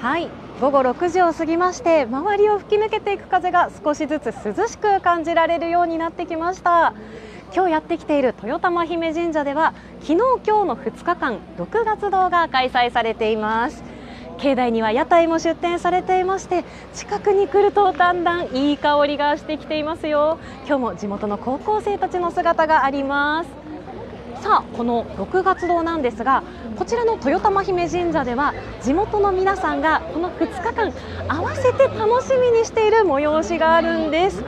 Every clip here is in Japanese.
はい、午後6時を過ぎまして、周りを吹き抜けていく風が少しずつ涼しく感じられるようになってきました。今日やってきている豊玉姫神社では、昨日今日の2日間、6月堂が開催されています。境内には屋台も出店されていまして、近くに来るとだんだんいい香りがしてきていますよ。今日も地元の高校生たちの姿があります。さあ、この六月堂なんですが、こちらの豊玉姫神社では地元の皆さんがこの2日間合わせて楽しみにしている催しがあるんです。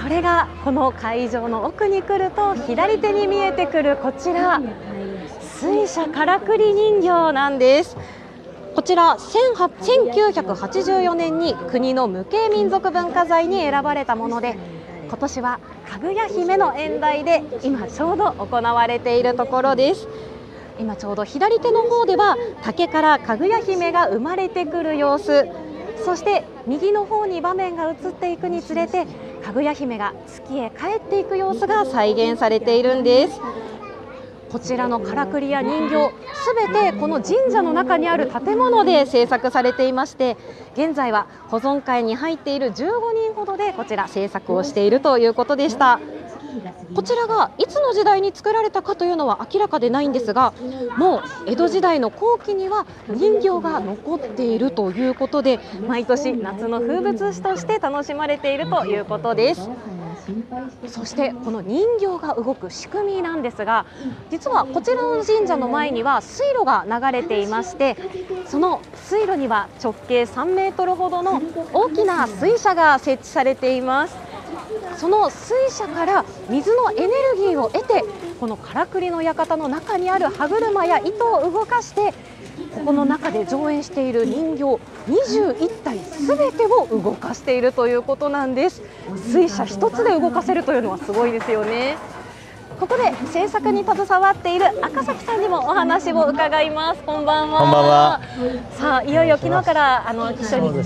それがこの会場の奥に来ると左手に見えてくるこちら、水車からくり人形なんです。こちら1984年に国の無形民族文化財に選ばれたもので、今年はかぐや姫の演題で今ちょうど行われているところです。今ちょうど左手の方では竹からかぐや姫が生まれてくる様子、そして右の方に場面が移っていくにつれてかぐや姫が月へ帰っていく様子が再現されているんです。こちらのからくりや人形、すべてこの神社の中にある建物で制作されていまして、現在は保存会に入っている15人ほどでこちら制作をしているということでした。こちらがいつの時代に作られたかというのは明らかでないんですが、もう江戸時代の後期には人形が残っているということで、毎年夏の風物詩として楽しまれているということです。そしてこの人形が動く仕組みなんですが、実はこちらの神社の前には水路が流れていまして、その水路には直径3メートルほどの大きな水車が設置されています。その水車から水のエネルギーを得て、このからくりの館の中にある歯車や糸を動かして、ここの中で上演している人形21体すべてを動かしているということなんです。水車一つで動かせるというのはすごいですよね。ここで制作に携わっている赤崎さんにもお話を伺います。こんばんは。こんばんは。さあ、いよいよ昨日から一緒に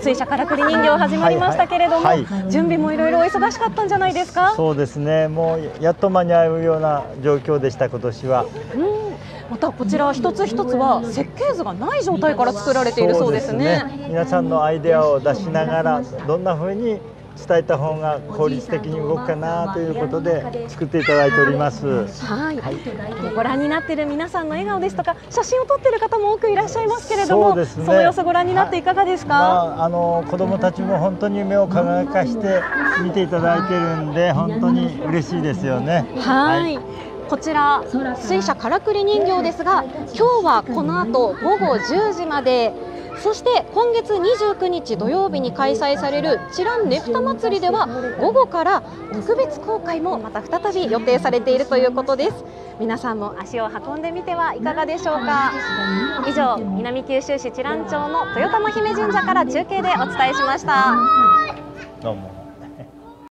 水車からくり人形始まりましたけれども、準備もいろいろお忙しかったんじゃないですか。そうですね、もうやっと間に合うような状況でした、今年は。またこちら一つ一つは設計図がない状態から作られているそうですね。皆さんのアイデアを出しながら、どんな風に伝えた方が効率的に動くかなということで作っていただいております。はい、ご覧になっている皆さんの笑顔ですとか、写真を撮っている方も多くいらっしゃいますけれども、その様子ご覧になっていかがですか。子どもたちも本当に目を輝かして見ていただいているんで、本当に嬉しいですよね。はい。こちら水車からくり人形ですが、今日はこの後午後10時まで、そして今月29日土曜日に開催される知覧ねぷたまつりでは午後から特別公開もまた再び予定されているということです。皆さんも足を運んでみてはいかがでしょうか。以上、南九州市知覧町の豊玉姫神社から中継でお伝えしました。どうも。